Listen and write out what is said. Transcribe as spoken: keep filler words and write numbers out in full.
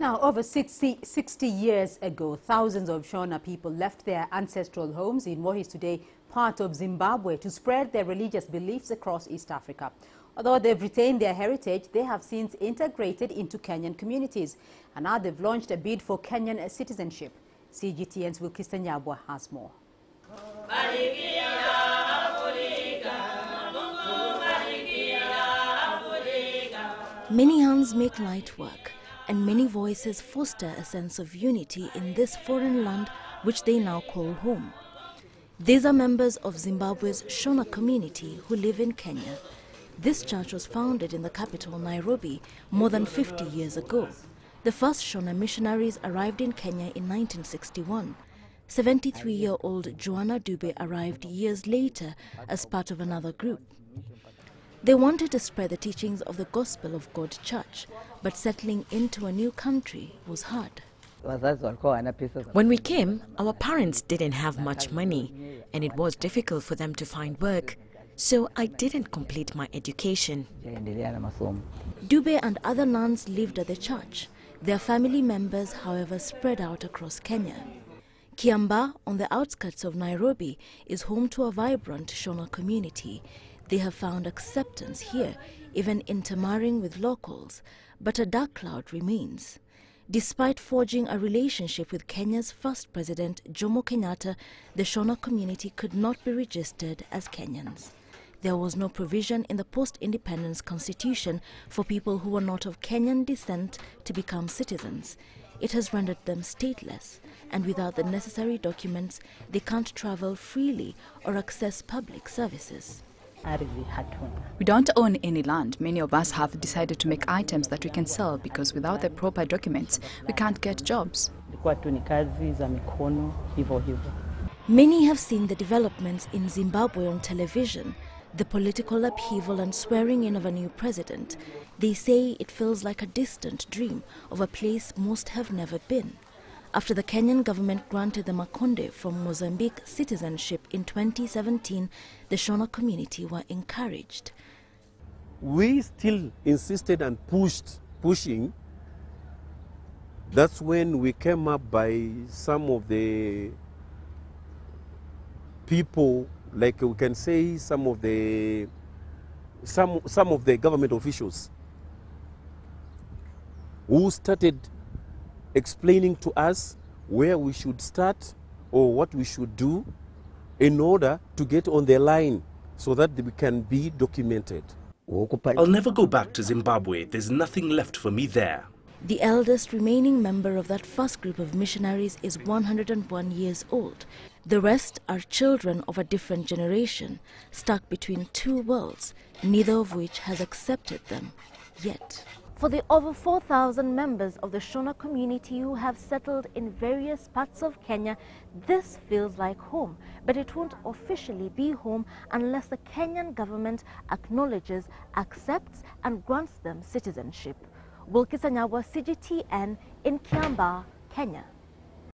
Now, over sixty, sixty years ago, thousands of Shona people left their ancestral homes in what is today part of Zimbabwe to spread their religious beliefs across East Africa. Although they've retained their heritage, they have since integrated into Kenyan communities, and now they've launched a bid for Kenyan citizenship. C G T N's Wilkister Nyabwa has more. Many hands make light work, and many voices foster a sense of unity in this foreign land which they now call home. These are members of Zimbabwe's Shona community who live in Kenya. This church was founded in the capital, Nairobi, more than fifty years ago. The first Shona missionaries arrived in Kenya in nineteen sixty-one. seventy-three-year-old Joanna Dube arrived years later as part of another group. They wanted to spread the teachings of the Gospel of God Church, but settling into a new country was hard. When we came, our parents didn't have much money, and it was difficult for them to find work, so I didn't complete my education. Dube and other nuns lived at the church. Their family members, however, spread out across Kenya. Kiamba, on the outskirts of Nairobi, is home to a vibrant Shona community. They have found acceptance here, even intermarrying with locals, but a dark cloud remains. Despite forging a relationship with Kenya's first president, Jomo Kenyatta, the Shona community could not be registered as Kenyans. There was no provision in the post-independence constitution for people who were not of Kenyan descent to become citizens. It has rendered them stateless, and without the necessary documents, they can't travel freely or access public services. We don't own any land. Many of us have decided to make items that we can sell because without the proper documents, we can't get jobs. Many have seen the developments in Zimbabwe on television, the political upheaval and swearing in of a new president. They say it feels like a distant dream of a place most have never been. After the Kenyan government granted the Makonde from Mozambique citizenship in twenty seventeen, the Shona community were encouraged. We still insisted and pushed, pushing. That's when we came up by some of the people, like we can say some of the, some, some of the government officials who started explaining to us where we should start or what we should do in order to get on the line so that we can be documented. I'll never go back to Zimbabwe. There's nothing left for me there. The eldest remaining member of that first group of missionaries is one hundred and one years old. The rest are children of a different generation, stuck between two worlds, neither of which has accepted them yet. For the over four thousand members of the Shona community who have settled in various parts of Kenya, this feels like home, but it won't officially be home unless the Kenyan government acknowledges, accepts and grants them citizenship. Wilkister Nyabwa, C G T N, in Kiambaa, Kenya.